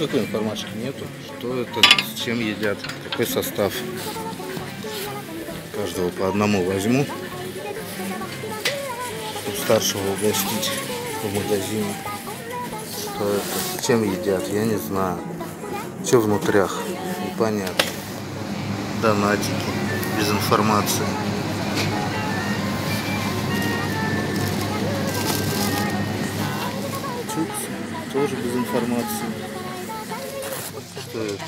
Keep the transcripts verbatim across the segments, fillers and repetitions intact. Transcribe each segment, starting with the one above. никакой информации нету, что это, с чем едят, какой состав. Каждого по одному возьму, чтобы старшего угостить в магазине. Что это, с чем едят, я не знаю. Все внутрях, непонятно. Донатики, без информации. Тоже без информации. Что это?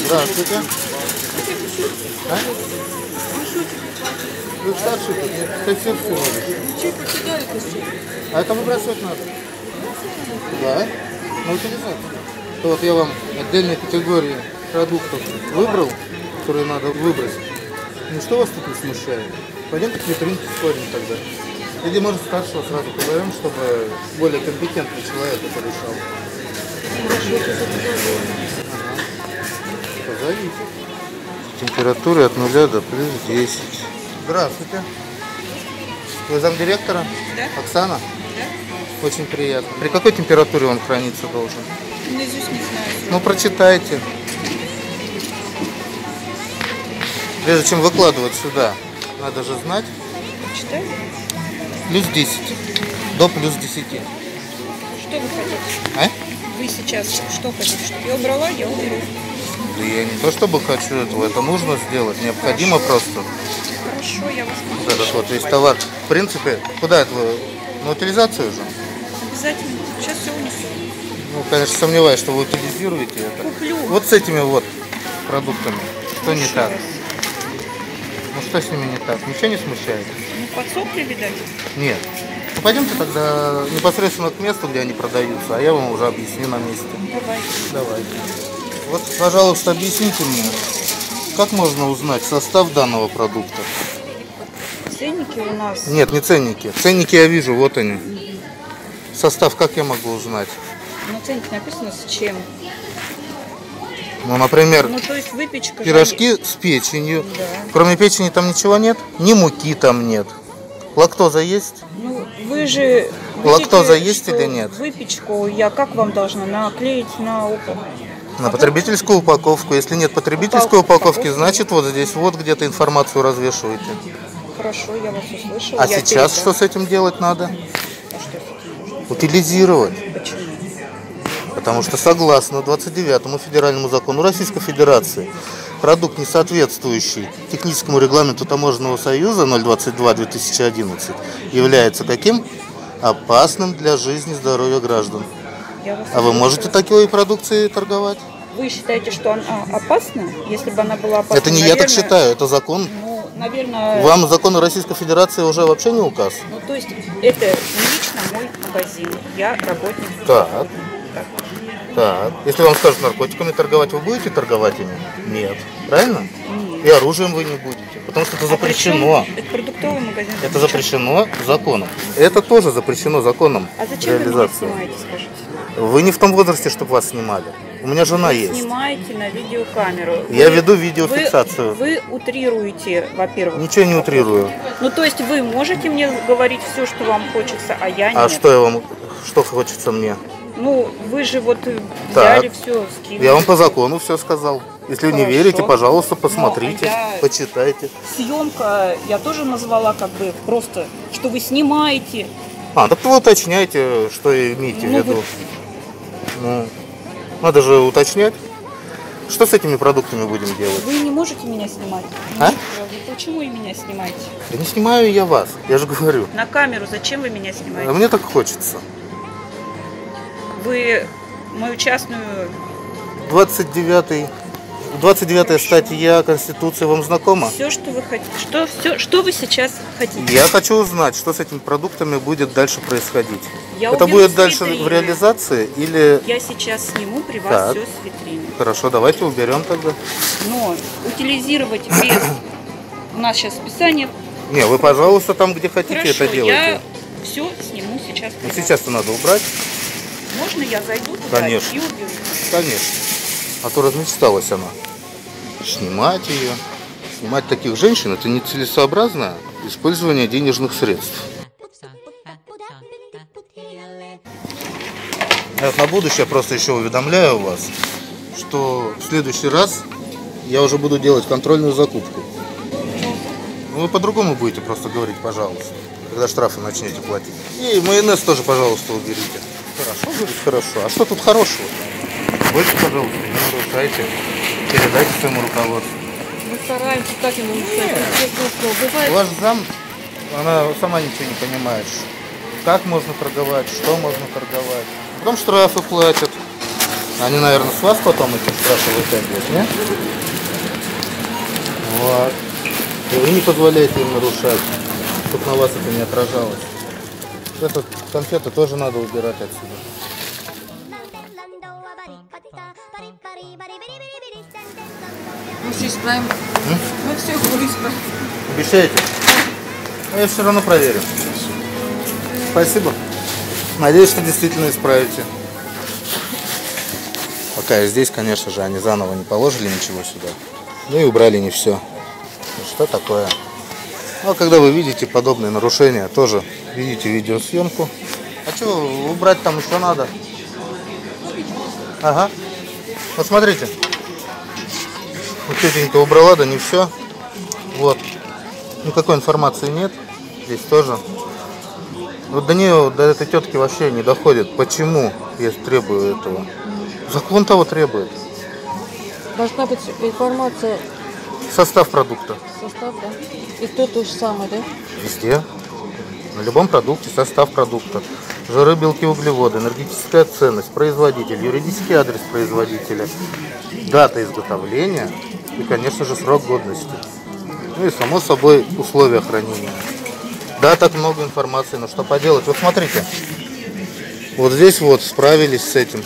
Здравствуйте. А? Вы старший? Это все все. А это выбрасывать надо? Да. На утилизацию. Вот я вам отдельные категории продуктов выбрал, которые надо выбросить. Ну что вас тут не смущает? Пойдемте к витринке, спорим тогда. Или, может, старшего сразу позовем, чтобы более компетентный человек это решал. Ага. Позовите. Температуры от нуля до плюс десять. Здравствуйте. Вы замдиректора? Да. Оксана? Да. Очень приятно. При какой температуре он храниться должен? Наизусть не знаю. Ну, прочитайте. Прежде чем выкладывать сюда, надо же знать. Читай. Плюс десять. До плюс десяти. Что вы хотите? А? Вы сейчас что хотите? Чтобы я убрала, я уберу. Да я не то чтобы хочу этого. Это нужно сделать. Необходимо. Хорошо. Просто. Хорошо, я вас понимаю. Вот этот вот весь товар. В принципе, куда это вы? На утилизацию же? Обязательно. Сейчас все унесу. Ну, конечно, сомневаюсь, что вы утилизируете это. Куплю. Вот с этими вот продуктами. Что Хорошо. Не так? Что с ними не так? Ничего не смущает? Ну, подсохли, видать? Нет. Ну, пойдемте тогда непосредственно к месту, где они продаются, а я вам уже объясню на месте. Давай. Давай. Вот, пожалуйста, объясните мне, как можно узнать состав данного продукта? Ценники у нас? Нет, не ценники. Ценники я вижу, вот они. Угу. Состав как я могу узнать? Ну, ценник написано с чем? Ну, например, ну, то есть выпечка, пирожки да, с печенью. Да. Кроме печени там ничего нет? Ни муки там нет. Лактоза есть? Ну, вы же... Лактоза видите, есть или нет? Выпечку я как вам должна наклеить на упаковку? На потребительскую упаковку. Если нет потребительской упаковки, упаковки значит вот здесь вот где-то информацию развешиваете. Хорошо, я вас услышала. А я сейчас передам. Что с этим делать надо? А что с этим? Утилизировать. Почему? Потому что согласно двадцать девятому федеральному закону Российской Федерации продукт, не соответствующий техническому регламенту Таможенного союза ноль двадцать два две тысячи одиннадцать, является каким? Опасным для жизни и здоровья граждан. А вы можете такой продукцией торговать? Вы считаете, что она опасна? Если бы она была опасна, это не наверное... я так считаю, это закон. Ну, наверное... Вам закон Российской Федерации уже вообще не указ? Ну, то есть это лично мой магазин, я работник. Так. Так, если вам скажут наркотиками торговать, вы будете торговать ими? Нет. Правильно? Нет. И оружием вы не будете, потому что это запрещено. А это продуктовый магазин. Это запрещено законом. Это тоже запрещено законом. А зачем вы меня снимаете, скажите? Вы не в том возрасте, чтобы вас снимали. У меня жена вы есть. Вы снимаете на видеокамеру. Я вы, веду видеофиксацию. Вы, вы утрируете, во-первых. Ничего не утрирую. Ну, то есть вы можете мне говорить все, что вам хочется, а я не. А что я вам, что хочется мне? Ну, вы же вот взяли так. Все, скинули. Я вам по закону все сказал. Если Хорошо. Не верите, пожалуйста, посмотрите, я... почитайте. Съемка я тоже назвала как бы просто, что вы снимаете. А, так вы уточняете, что имеете ну, в виду. Вы... Ну, надо же уточнять. Что с этими продуктами будем делать? Вы не можете меня снимать. А? Нет, почему и меня снимаете? Да не снимаю я вас, я же говорю. На камеру зачем вы меня снимаете? А мне так хочется. Вы мою частную... двадцать девятая статья Конституции вам знакома? Все, что вы хотите. Что, все, что вы сейчас хотите? Я хочу узнать, что с этими продуктами будет дальше происходить. Я Это будет дальше в реализации или... Я сейчас сниму при вас так. Все с витрины. Хорошо, давайте уберем тогда. Но утилизировать без... У нас сейчас списание... Не, вы, пожалуйста, там, где хотите, Хорошо, это делайте. Я все сниму сейчас. Ну, сейчас-то надо убрать. Можно я зайду туда Конечно. И уберу? Конечно. А то размечталась она. Снимать ее. Снимать таких женщин — это нецелесообразное использование денежных средств. На будущее просто еще уведомляю вас, что в следующий раз я уже буду делать контрольную закупку. Вы по-другому будете просто говорить, пожалуйста, когда штрафы начнете платить. И майонез тоже, пожалуйста, уберите. Хорошо, говорит, хорошо. А что тут хорошего? Больше, пожалуйста, не нарушайте. Передайте своему руководству. Мы стараемся, так и нарушать. Ваш зам, она сама ничего не понимает. Как можно торговать, что можно торговать. Потом штрафы платят. Они, наверное, с вас потом эти штрафы вытягивают, не? Вот. И вы не позволяете им нарушать, чтобы на вас это не отражалось. Эту конфету тоже надо убирать отсюда. Мы все исправим. М? Мы все исправим. Обещаете? Да. Я все равно проверю. Спасибо. Надеюсь, что действительно исправите. Пока и здесь, конечно же, они заново не положили ничего сюда. Ну и убрали не все. Что такое? Ну, а когда вы видите подобные нарушения, тоже видите видеосъемку. А что убрать там еще надо? Ага. Посмотрите. Вот тетенька убрала, да не все. Вот. Никакой информации нет. Здесь тоже. Вот до нее, до этой тетки вообще не доходит. Почему я требую этого? Закон того требует. Должна быть информация. Состав продукта. Состав, да. И то то же самое, да? Везде. На любом продукте состав продукта. Жиры, белки, углеводы, энергетическая ценность, производитель, юридический адрес производителя, дата изготовления и, конечно же, срок годности. Ну и, само собой, условия хранения. Да, так много информации, но что поделать? Вот смотрите, вот здесь вот справились с этим.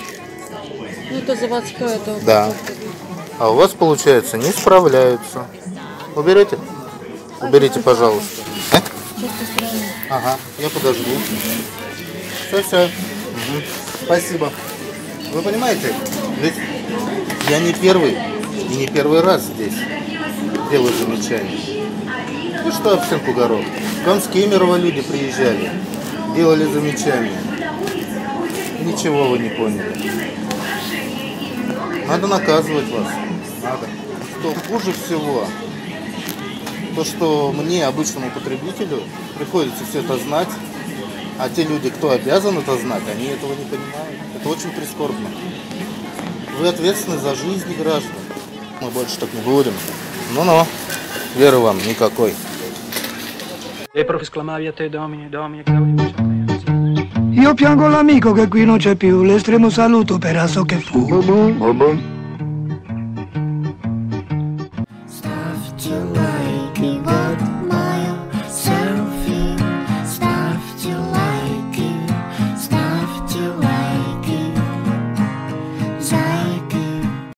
Ну, это заводская, это... Да. А у вас, получается, не справляются. Уберете? Уберите, пожалуйста. А? Ага, я подожду. Все, все. Угу. Спасибо. Вы понимаете, ведь я не первый и не первый раз здесь делаю замечания. Ну что, овсянку горох. К вам с Кемерово люди приезжали, делали замечания. Ничего вы не поняли. Надо наказывать вас. Надо. Что хуже всего, то, что мне, обычному потребителю, приходится все это знать, а те люди, кто обязан это знать, они этого не понимают. Это очень прискорбно. Вы ответственны за жизни граждан. Мы больше так не будем. Ну-ну, веры вам никакой. Io piango l'amico che qui non c'è più, l'estremo saluto per asso che fu. Buh-buh. Buh-buh.